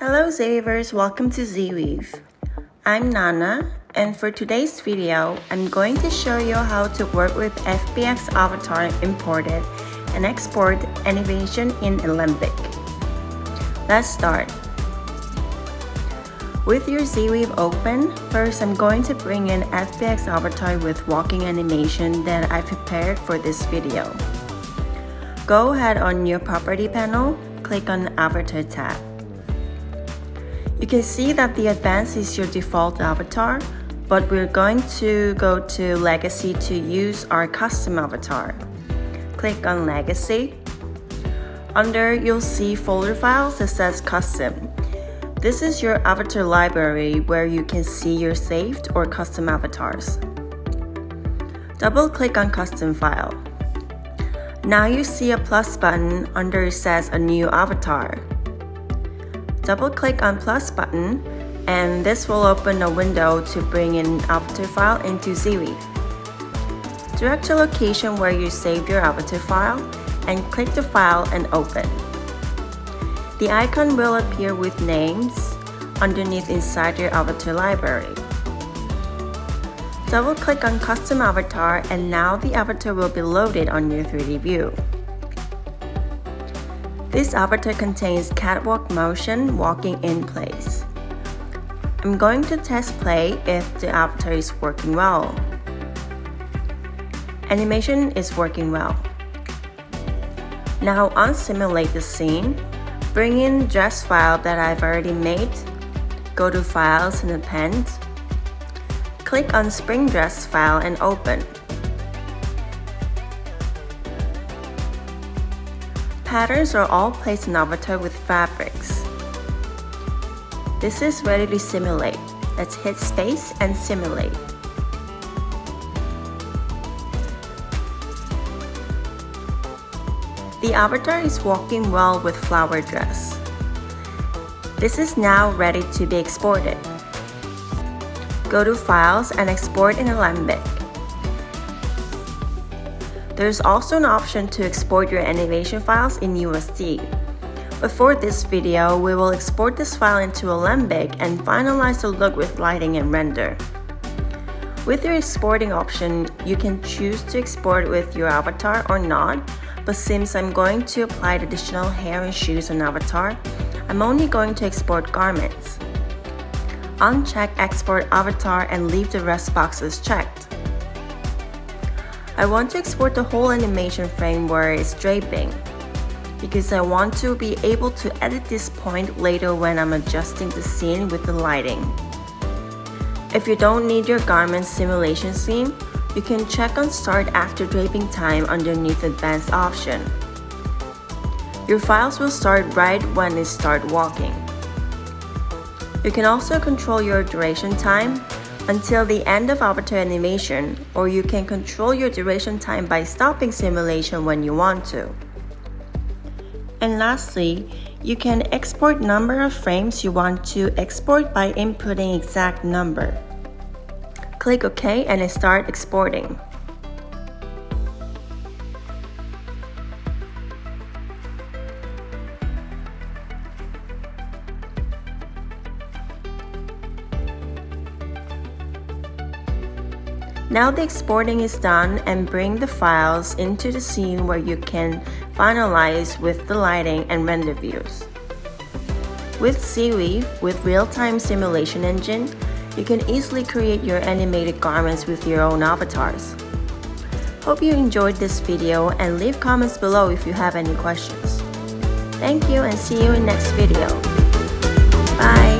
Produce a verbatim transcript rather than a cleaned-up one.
Hello Zweavers, welcome to Zweave. I'm Nana, and for today's video, I'm going to show you how to work with F B X avatar imported and export animation in Alembic. Let's start. With your Zweave open, first I'm going to bring in F B X avatar with walking animation that I prepared for this video. Go ahead on your property panel, click on Avatar tab. You can see that the advanced is your default avatar, but we're going to go to Legacy to use our custom avatar. Click on Legacy. Under, you'll see folder files that says Custom. This is your avatar library where you can see your saved or custom avatars. Double click on Custom File. Now you see a plus button under it says A New Avatar. Double click on plus button and this will open a window to bring an avatar file into Zweave. Direct to location where you saved your avatar file and click the file and open. The icon will appear with names underneath inside your avatar library. Double click on custom avatar and now the avatar will be loaded on your three D view. This avatar contains catwalk motion walking in place. I'm going to test play if the avatar is working well. Animation is working well. Now unsimulate the scene. Bring in dress file that I've already made. Go to Files and Append. Click on Spring Dress file and open. Patterns are all placed in avatar with fabrics. This is ready to simulate. Let's hit space and simulate. The avatar is walking well with flower dress. This is now ready to be exported. Go to Files and Export in Alembic. There's also an option to export your animation files in U S D. But for this video, we will export this file into Alembic and finalize the look with lighting and render. With your exporting option, you can choose to export with your avatar or not, but since I'm going to apply the additional hair and shoes on avatar, I'm only going to export garments. Uncheck Export Avatar and leave the rest boxes checked. I want to export the whole animation frame where it's draping, because I want to be able to edit this point later when I'm adjusting the scene with the lighting. If you don't need your garment simulation scene, you can check on Start After Draping Time underneath Advanced option. Your files will start right when they start walking. You can also control your duration time until the end of avatar animation, or you can control your duration time by stopping simulation when you want to. And lastly, you can export number of frames you want to export by inputting exact number. Click OK and start exporting. Now the exporting is done, and bring the files into the scene where you can finalize with the lighting and render views. With Zweave, with real-time simulation engine, you can easily create your animated garments with your own avatars. Hope you enjoyed this video and leave comments below if you have any questions. Thank you and see you in next video. Bye!